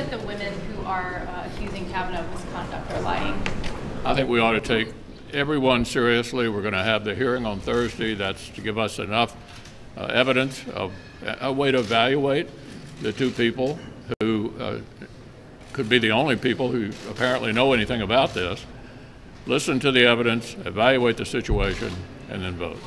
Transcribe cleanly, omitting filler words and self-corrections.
that the women who are accusing Kavanaugh of misconduct are lying? I think we ought to take everyone seriously. We're going to have the hearing on Thursday. That's to give us enough evidence, of a way to evaluate the two people who could be the only people who apparently know anything about this. Listen to the evidence, evaluate the situation, and then vote.